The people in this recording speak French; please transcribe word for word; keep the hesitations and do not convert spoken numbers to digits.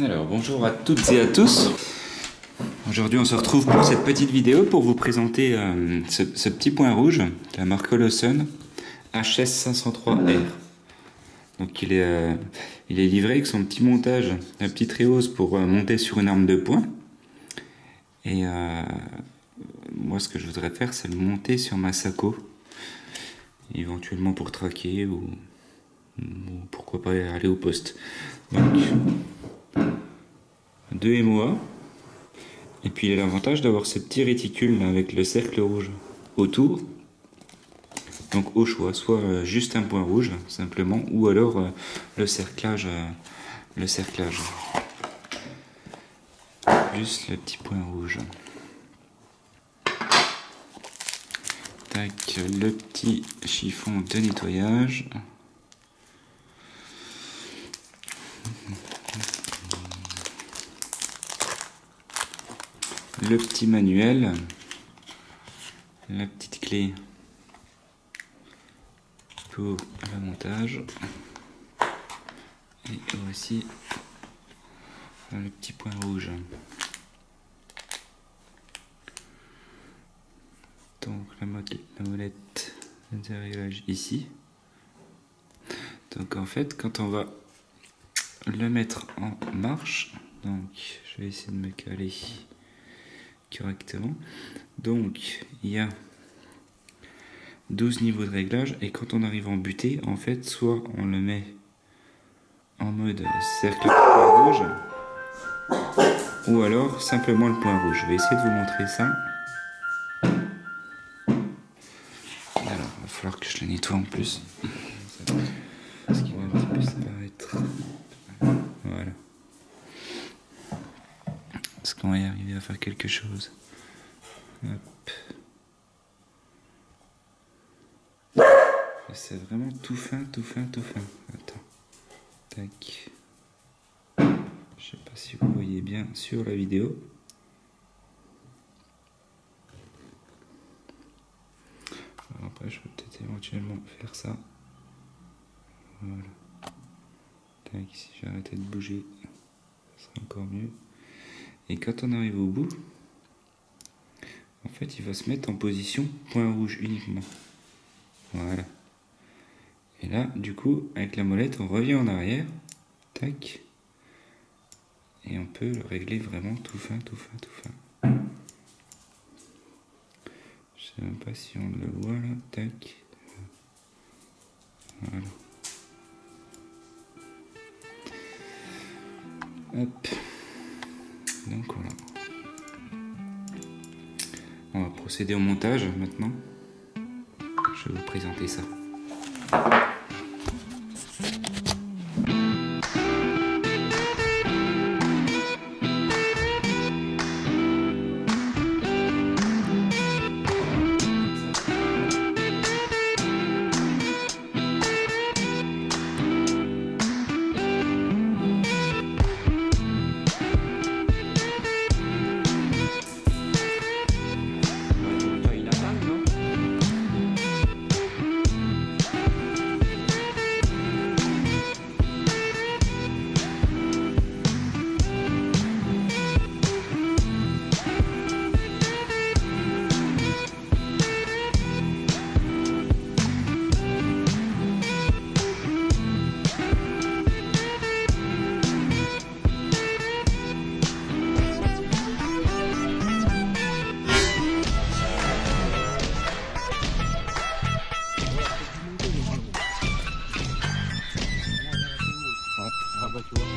Alors bonjour à toutes et à tous. Aujourd'hui on se retrouve pour cette petite vidéo pour vous présenter euh, ce, ce petit point rouge de la marque Holosun H S cinq cent trois R. Donc il est, euh, il est livré avec son petit montage, la petite réhausse pour euh, monter sur une arme de poing. Et euh, moi ce que je voudrais faire c'est le monter sur ma Sako, éventuellement pour traquer ou, ou pourquoi pas aller au poste. Donc deux M O A, et puis il y a l'avantage d'avoir ce petit réticule là, avec le cercle rouge autour, donc au choix, soit euh, juste un point rouge simplement, ou alors euh, le cerclage euh, le cerclage juste le petit point rouge, tac, le petit chiffon de nettoyage. Le petit manuel, la petite clé pour le montage, et voici le petit point rouge. Donc la molette de dérégulage ici. Donc en fait, quand on va le mettre en marche, donc je vais essayer de me caler correctement. Donc il y a douze niveaux de réglage, et quand on arrive en butée, en fait, soit on le met en mode cercle point rouge, ou alors simplement le point rouge. Je vais essayer de vous montrer ça. Alors il va falloir que je le nettoie en plus, parce qu'il va un petit peu s'apparaître. Voilà. Est-ce qu'on va y arriver à faire quelque chose? Hop. C'est vraiment tout fin, tout fin, tout fin. Attends. Tac. Je sais pas si vous voyez bien sur la vidéo. Alors après, je peux peut-être éventuellement faire ça. Voilà. Tac. Si j'arrêtais de bouger, ça serait encore mieux. Et quand on arrive au bout, en fait, il va se mettre en position point rouge uniquement. Voilà. Et là, du coup, avec la molette, on revient en arrière. Tac. Et on peut le régler vraiment tout fin, tout fin, tout fin. Je sais même pas si on le voit là. Tac. Voilà. Hop. Donc voilà. On va procéder au montage maintenant. Je vais vous présenter ça. What you want.